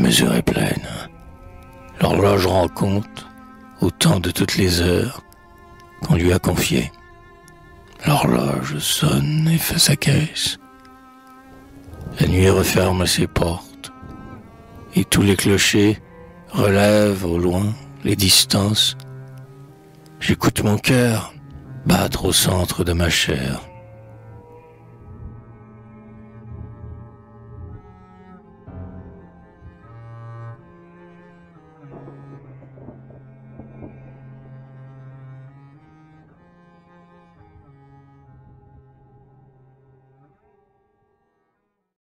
mesure est pleine. L'horloge rend compte au temps de toutes les heures qu'on lui a confiées. L'horloge sonne et fait sa caisse. La nuit referme ses portes et tous les clochers relèvent au loin les distances. J'écoute mon cœur battre au centre de ma chair.